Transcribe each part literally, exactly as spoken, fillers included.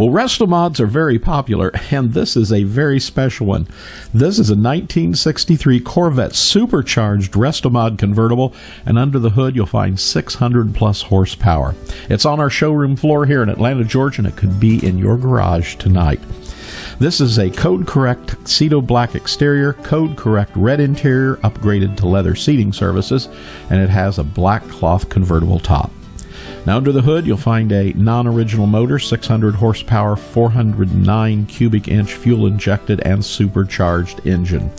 Well, Restomods are very popular, and this is a very special one. This is a nineteen sixty-three Corvette supercharged Restomod convertible, and under the hood you'll find six hundred plus horsepower. It's on our showroom floor here in Atlanta, Georgia, and it could be in your garage tonight. This is a code-correct tuxedo black exterior, code-correct red interior, upgraded to leather seating services, and it has a black cloth convertible top. Now under the hood you'll find a non-original motor, six hundred horsepower, four hundred nine cubic inch fuel-injected and supercharged engine.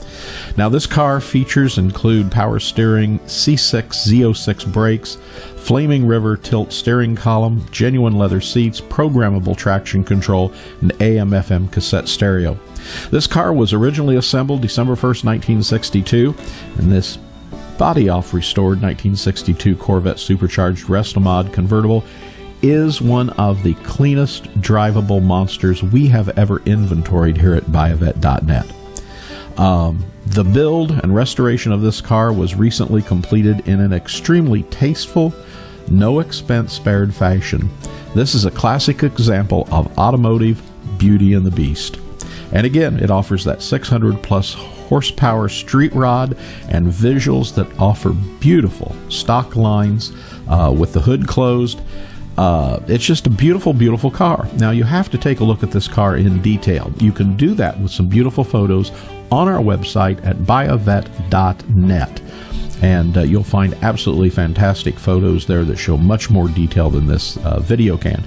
Now this car features include power steering, C six Z oh six brakes, Flaming River tilt steering column, genuine leather seats, programmable traction control, and A M F M cassette stereo. This car was originally assembled December first, nineteen sixty-two, and this body-off restored nineteen sixty-two Corvette supercharged Restomod convertible is one of the cleanest drivable monsters we have ever inventoried here at buy a vette dot net. Um, the build and restoration of this car was recently completed in an extremely tasteful, no expense spared fashion. This is a classic example of automotive Beauty and the Beast. And again, it offers that six hundred plus horsepower street rod and visuals that offer beautiful stock lines uh, with the hood closed. Uh, it's just a beautiful, beautiful car. Now, you have to take a look at this car in detail. You can do that with some beautiful photos on our website at buy a vette dot net. And uh, you'll find absolutely fantastic photos there that show much more detail than this uh, video can.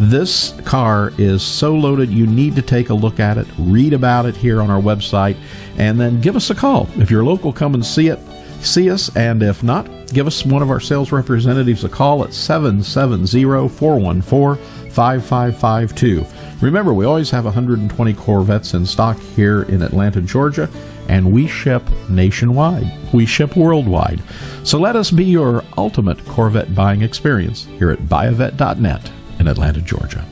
This car is so loaded, you need to take a look at it, read about it here on our website, and then give us a call. If you're local, come and see it, see us, and if not, give us one of our sales representatives a call at seven seven zero, four one four, five five five two. Remember, we always have one hundred twenty Corvettes in stock here in Atlanta, Georgia, and we ship nationwide. We ship worldwide. So let us be your ultimate Corvette buying experience here at buy a vette dot net in Atlanta, Georgia.